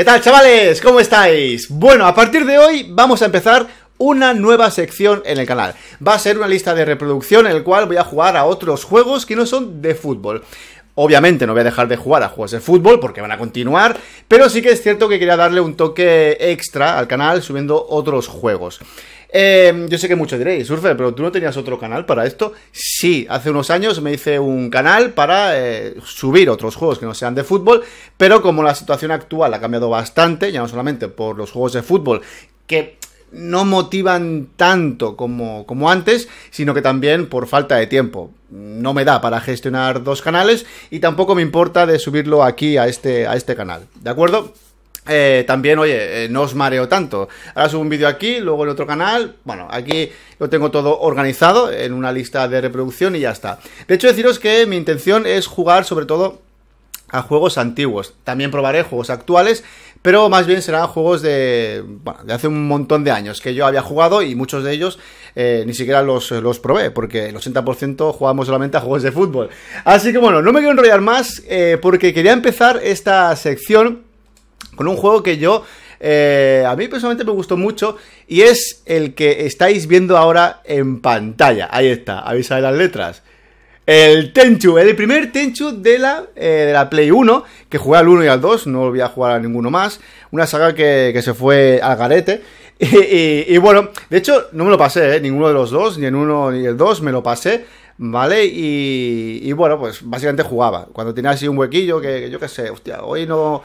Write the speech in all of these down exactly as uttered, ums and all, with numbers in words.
¿Qué tal, chavales? ¿Cómo estáis? Bueno, a partir de hoy vamos a empezar una nueva sección en el canal. Va a ser una lista de reproducción en la cual voy a jugar a otros juegos que no son de fútbol. Obviamente no voy a dejar de jugar a juegos de fútbol porque van a continuar, pero sí que es cierto que quería darle un toque extra al canal subiendo otros juegos. Eh, yo sé que muchos diréis, Surfer, pero ¿tú no tenías otro canal para esto? Sí, hace unos años me hice un canal para eh, subir otros juegos que no sean de fútbol, pero como la situación actual ha cambiado bastante, ya no solamente por los juegos de fútbol, que no motivan tanto como, como antes, sino que también por falta de tiempo. No me da para gestionar dos canales y tampoco me importa de subirlo aquí a este, a este canal, ¿de acuerdo? Eh, también, oye, eh, no os mareo tanto. Ahora subo un vídeo aquí, luego en otro canal. Bueno, aquí lo tengo todo organizado en una lista de reproducción y ya está. De hecho, deciros que mi intención es jugar sobre todo a juegos antiguos. También probaré juegos actuales, pero más bien serán juegos de, bueno, de hace un montón de años que yo había jugado y muchos de ellos eh, ni siquiera los, los probé, porque el ochenta por ciento jugamos solamente a juegos de fútbol. Así que bueno, no me quiero enrollar más eh, porque quería empezar esta sección con un juego que yo, eh, a mí personalmente me gustó mucho, y es el que estáis viendo ahora en pantalla. Ahí está, avisáis las letras. El Tenchu, el primer Tenchu de la, eh, de la Play uno, que jugué al uno y al dos, no volví a jugar a ninguno más. Una saga que, que se fue al garete. Y, y, y bueno, de hecho, no me lo pasé, eh, ninguno de los dos, ni el uno ni el dos me lo pasé. ¿Vale? Y, y bueno, pues básicamente jugaba. Cuando tenía así un huequillo, que, que yo qué sé, hostia, hoy no...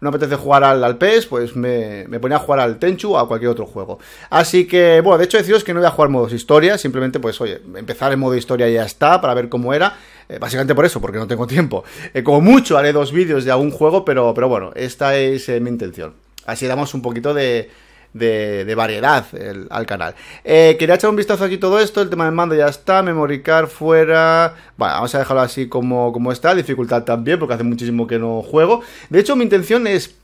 no apetece jugar al, al P E S, pues me, me ponía a jugar al Tenchu o a cualquier otro juego. Así que, bueno, de hecho deciros que no voy a jugar modos historia, simplemente pues, oye, empezar en modo historia y ya está, para ver cómo era. Eh, básicamente por eso, porque no tengo tiempo. Eh, como mucho haré dos vídeos de algún juego, pero, pero bueno, esta es eh, mi intención. Así damos un poquito de, de, de variedad el, al canal. Eh, quería echar un vistazo aquí todo esto, el tema del mando ya está, memory card fuera... Bueno, vamos a dejarlo así como, como está, dificultad también, porque hace muchísimo que no juego. De hecho, mi intención es,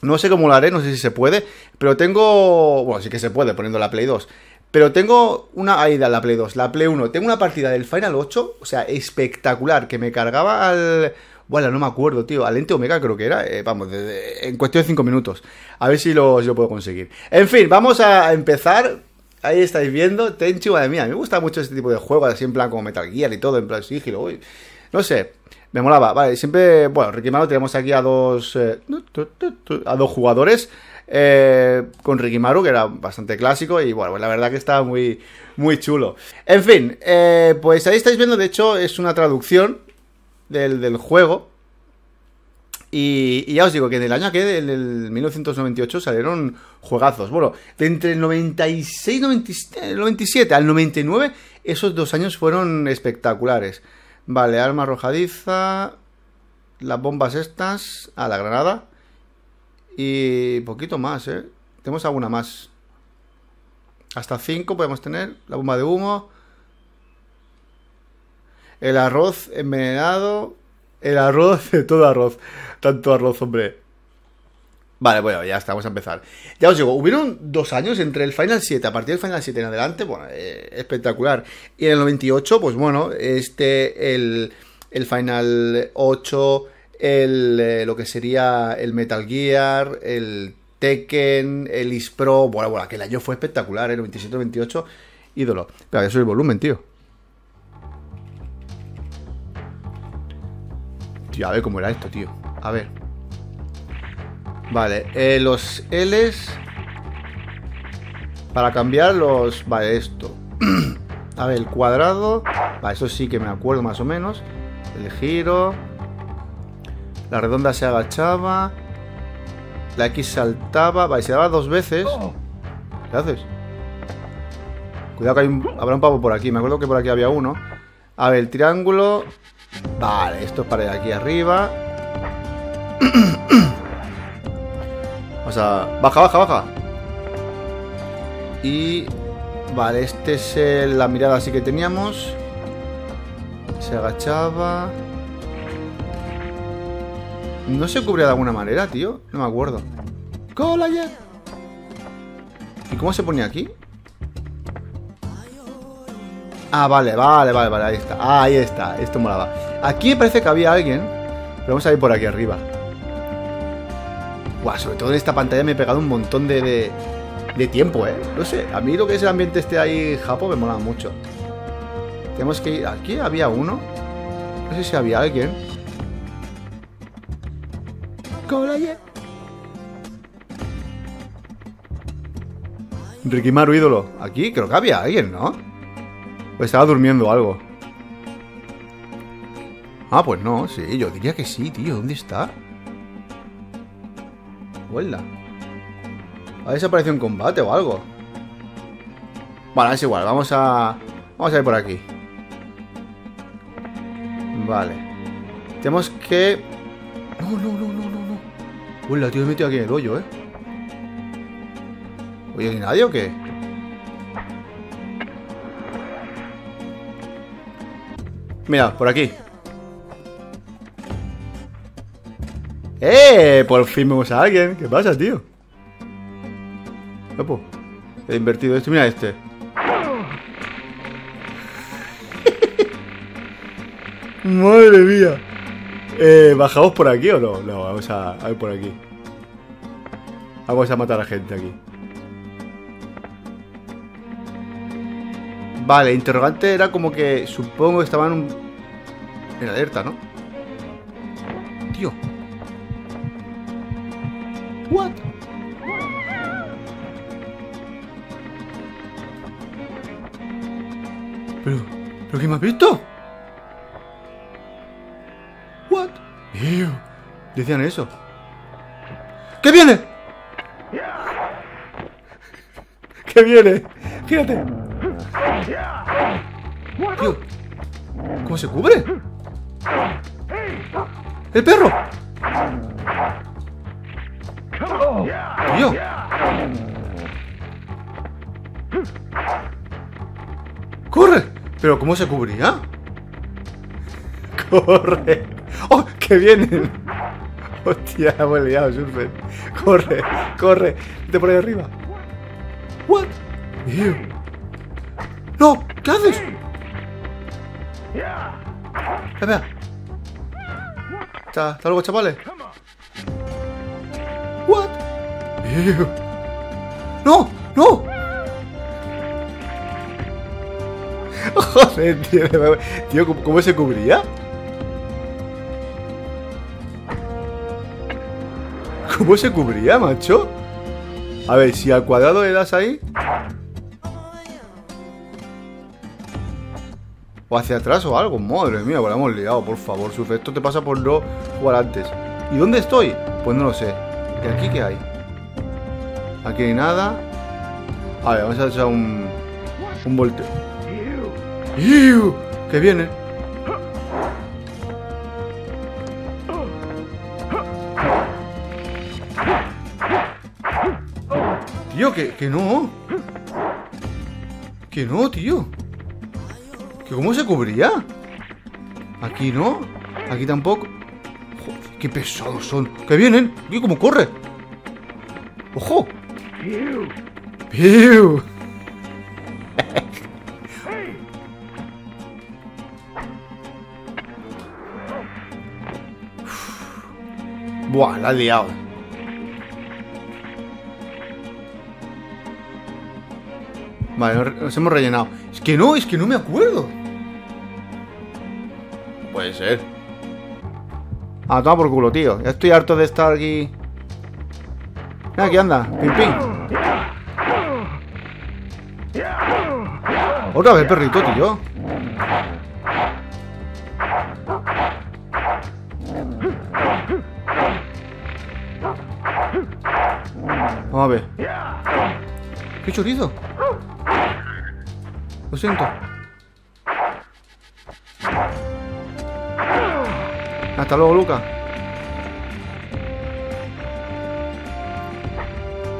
no sé cómo lo haré, no sé si se puede, pero tengo... Bueno, sí que se puede, poniendo la Play dos. Pero tengo una... Ahí da la Play dos, la Play uno. Tengo una partida del Final ocho, o sea, espectacular, que me cargaba al... Bueno, no me acuerdo, tío, al Ente Omega creo que era, eh, vamos, de, de, en cuestión de cinco minutos. A ver si lo, si lo puedo conseguir. En fin, vamos a empezar. Ahí estáis viendo, Tenchu, madre mía, me gusta mucho este tipo de juegos, así en plan como Metal Gear y todo, en plan sigilo, uy. No sé, me molaba, vale, siempre, bueno, Rikimaru tenemos aquí a dos, eh, a dos jugadores, eh, con Rikimaru, que era bastante clásico, y bueno, pues la verdad que está muy, muy chulo. En fin, eh, pues ahí estáis viendo, de hecho, es una traducción Del, del juego. Y, y ya os digo que en el año que en el mil novecientos noventa y ocho salieron juegazos. Bueno, de entre el noventa y seis, noventa y siete al noventa y nueve, esos dos años fueron espectaculares. Vale, arma arrojadiza, las bombas estas, a la granada y poquito más, eh. Tenemos alguna más. Hasta cinco podemos tener, la bomba de humo, el arroz envenenado, el arroz, todo arroz, tanto arroz, hombre. Vale, bueno, ya está, vamos a empezar. Ya os digo, hubieron dos años entre el Final siete, a partir del Final siete en adelante, bueno, eh, espectacular. Y en el noventa y ocho, pues bueno, este, el, el Final ocho, el, eh, lo que sería el Metal Gear, el Tekken, el Ispro, bueno, bueno, aquel año fue espectacular, el eh, noventa y siete, noventa y ocho, ídolo. Pero voy a subir el volumen, tío. Tío, a ver cómo era esto, tío. A ver. Vale, eh, los L's. Para cambiar los... Vale, esto. A ver, el cuadrado. Vale, eso sí que me acuerdo más o menos. El giro. La redonda se agachaba. La X saltaba. Vale, se daba dos veces. ¿Qué haces? Cuidado que hay un... habrá un pavo por aquí. Me acuerdo que por aquí había uno. A ver, el triángulo... Vale, esto es para ir aquí arriba. O sea, baja, baja, baja. Y... Vale, este es el, la mirada así que teníamos. Se agachaba. ¿No se cubría de alguna manera, tío? No me acuerdo. ¡Colayer! ¿Y cómo se ponía aquí? Ah, vale, vale, vale, vale, ahí está. Ah, ahí está, esto molaba. Aquí parece que había alguien. Pero vamos a ir por aquí arriba. Buah, sobre todo en esta pantalla me he pegado un montón de, de, de tiempo, ¿eh? No sé, a mí lo que es el ambiente este ahí japo me mola mucho. Tenemos que ir... Aquí había uno. No sé si había alguien. Rikimaru, ídolo. Aquí creo que había alguien, ¿no? O estaba durmiendo algo. Ah, pues no, sí, yo diría que sí, tío. ¿Dónde está? Huelda. Ha desaparecido en combate o algo. Vale, es igual, vamos a... Vamos a ir por aquí. Vale. Tenemos que... No, no, no, no, no, no. Huelda, tío, me he metido aquí en el hoyo, ¿eh? Oye, ¿hay nadie o qué? Mira, por aquí. ¡Eh! Por fin vemos a alguien. ¿Qué pasa, tío? Opo, he invertido esto. Mira este. Madre mía. Eh, ¿bajamos por aquí o no? No, vamos a, a ir por aquí. Vamos a matar a gente aquí. Vale, interrogante era como que... Supongo que estaban un... en alerta, ¿no? Tío. What? Pero... ¿Pero qué me has visto? What? Ew. Decían eso. ¿Qué viene? ¿Qué viene? Fíjate. Tío, ¿cómo se cubre? ¡El perro! Tío. ¡Corre! ¿Pero cómo se cubría? ¡Corre! ¡Oh, que vienen! ¡Hostia, hemos liado, surfen! ¡Corre, corre! ¡Te por ahí arriba! ¿What? Tío. ¡No! ¿Qué haces? Espera. Hasta luego, chavales. What? Ew. No, no. Joder, tío, tío, ¿cómo, cómo se cubría? ¿Cómo se cubría, macho? A ver, si al cuadrado le das ahí. O hacia atrás o algo, madre mía, pues la hemos liado, por favor, Surfe, esto te pasa por no jugar antes. ¿Y dónde estoy? Pues no lo sé. ¿Y aquí qué hay? Aquí hay nada. A ver, vamos a echar un... Un volteo. ¡Ew! ¡Que viene! Tío, que, que no. Que no, tío. ¿Que cómo se cubría? Aquí no. Aquí tampoco. Joder, qué pesados son. ¡Que vienen! ¡Tío, cómo corre! ¡Ojo! ¡Piu! Buah, la he liado. Vale, nos hemos rellenado. Es que no, es que no me acuerdo. Puede ser. Ah, toma por culo, tío. Ya estoy harto de estar aquí. Mira, aquí anda, pim pim. Otra vez, perrito, tío. Vamos a ver. ¿Qué chorizo? Lo siento. Hasta luego, Luca.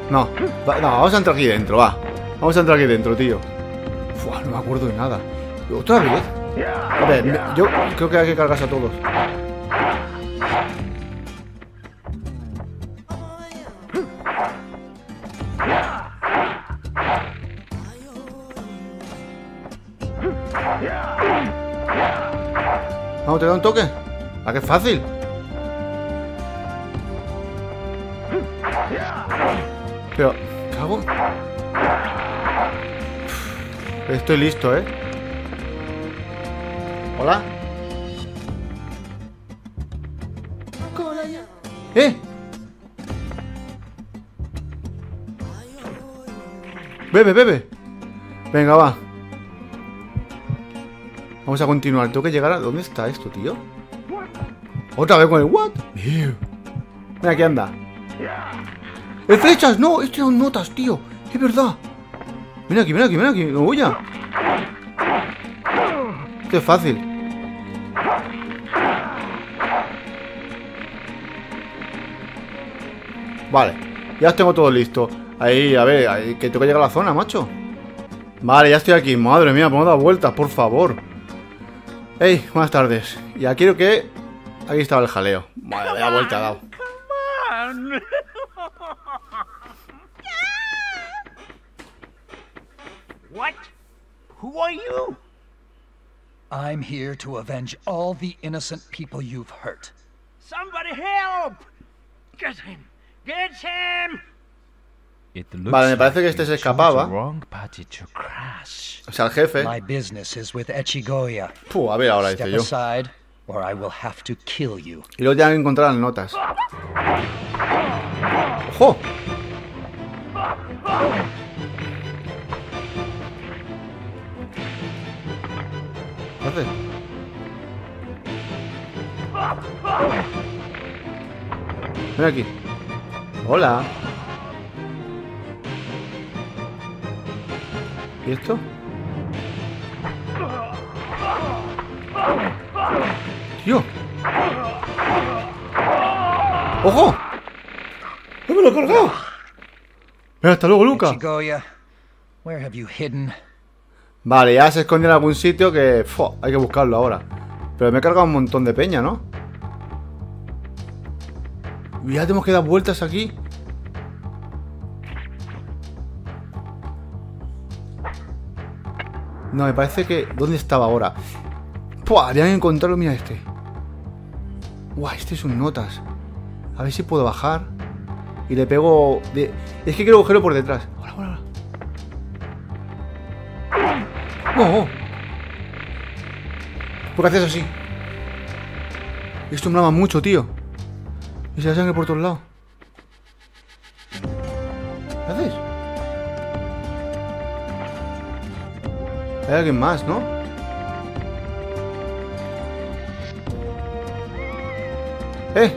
No, va, no, vamos a entrar aquí dentro, va. Vamos a entrar aquí dentro, tío. Fua, no me acuerdo de nada. ¿Otra vez? A ver, me, yo creo que hay que cargarse a todos. Vamos, te da un toque. ¿A qué fácil? Pero, ¿qué hago? Estoy listo, ¿eh? ¿Hola? ¡Eh! ¡Bebe, bebe! Venga, va. Vamos a continuar. Tengo que llegar a... ¿Dónde está esto, tío? Otra vez con el... ¿What? Mira, aquí anda. ¡Eh, flechas! ¡No! Esto son notas, tío. ¡Es verdad! Mira aquí, mira aquí, mira aquí. ¡No voy a! Esto es fácil. Vale. Ya os tengo todo listo. Ahí, a ver, ahí, que tengo que llegar a la zona, macho. Vale, ya estoy aquí. Madre mía, me he dado vueltas, por favor. Hey, buenas tardes. Ya quiero que... Aquí estaba el jaleo. Madre, vaya vuelta ha dado. What? Who are you? I'm here to avenge all the innocent people you've hurt. Somebody help! Get him! Get him! Vale, me parece que este se escapaba. O sea, el jefe. Puh, a ver ahora, dice yo. Y luego ya encontrarán notas. ¡Ojo! ¿Qué hace? Ven aquí. Hola. ¿Y esto? ¡Tío! ¡Ojo! ¡No me lo he colgado! Pero hasta luego, Luca. Vale, ya se escondió en algún sitio que... Fua, hay que buscarlo ahora. Pero me he cargado un montón de peña, ¿no? Ya tenemos que dar vueltas aquí. No, me parece que... ¿Dónde estaba ahora? ¡Puah! Habían encontrado... Mira este. ¡Guau! Este es un notas. A ver si puedo bajar. Y le pego... De... Es que quiero cogerlo por detrás. ¡Hola, hola, hola! ¡Oh, oh! ¿Por qué haces así? Esto me lava mucho, tío. Y se da sangre por todos lados. ¿Qué haces? Hay alguien más, ¿no? ¡Eh!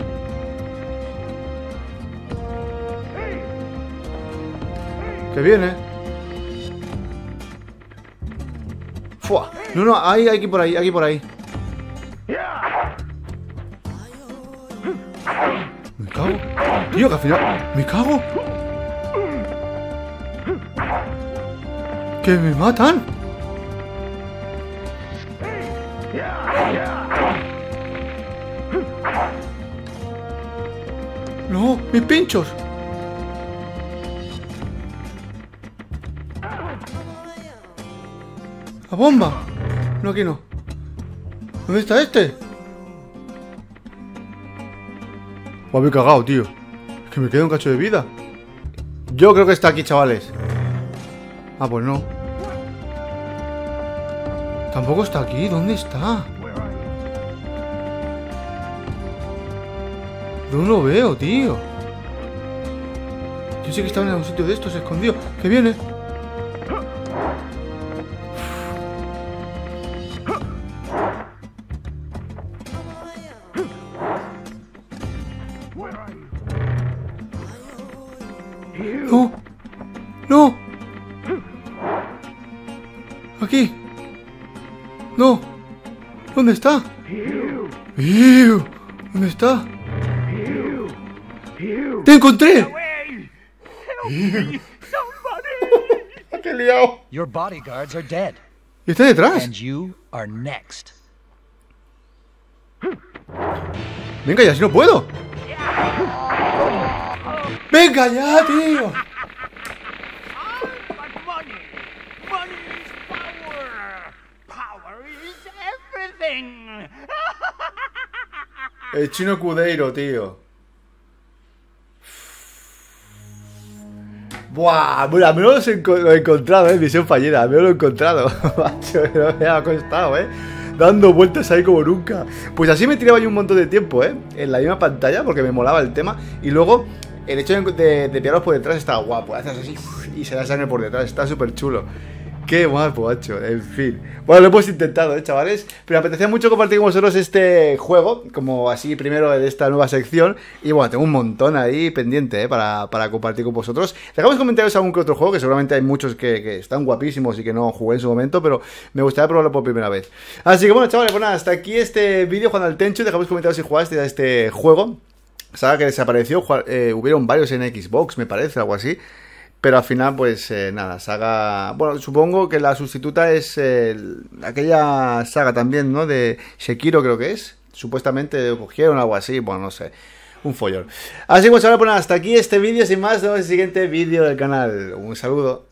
¡Que viene! ¡Fua! No, no, ahí, aquí por ahí, aquí por ahí. Me cago. Tío, que al final... ¡Me cago! ¡Que me matan! ¡No! ¡Mis pinchos! ¡La bomba! No, aquí no. ¿Dónde está este? Me había cagado, tío. Es que me queda un cacho de vida. Yo creo que está aquí, chavales. Ah, pues no. Tampoco está aquí. ¿Dónde está? No lo veo, tío. Yo sé que estaba en algún sitio de estos, se escondió. ¡Que viene! ¡No! ¡No! ¡Aquí! ¡No! ¿Dónde está? ¡Ew! ¿Dónde está? ¡Te encontré! ¡Qué liado! ¿Y está detrás? Venga ya, si no puedo. Venga ya, tío. El chino Cudeiro, tío. Buah, bueno, al menos lo he encontrado, eh, misión fallida, al menos lo he encontrado, macho, no me ha costado, eh, dando vueltas ahí como nunca. Pues así me tiraba yo un montón de tiempo, eh, en la misma pantalla, porque me molaba el tema, y luego el hecho de, de, de pillarlos por detrás estaba guapo, haces así y se da sangre por detrás, está súper chulo. Qué guapo, macho, en fin. Bueno, lo hemos intentado, eh, chavales. Pero me apetecía mucho compartir con vosotros este juego, como así primero de esta nueva sección. Y bueno, tengo un montón ahí pendiente, eh, para, para compartir con vosotros. Dejamos comentarios algún que otro juego, que seguramente hay muchos que, que están guapísimos y que no jugué en su momento, pero me gustaría probarlo por primera vez. Así que bueno, chavales, bueno, hasta aquí este vídeo jugando al Tenchu. Dejamos comentarios si jugaste a este juego. Saga que desapareció, eh, hubieron varios en Xbox, me parece, algo así. Pero al final, pues eh, nada, saga... Bueno, supongo que la sustituta es eh, aquella saga también, ¿no? De Sekiro, creo que es. Supuestamente cogieron algo así, bueno, no sé. Un follón. Así que, pues ahora, pues nada, hasta aquí este vídeo. Sin más, nos vemos en el siguiente vídeo del canal. Un saludo.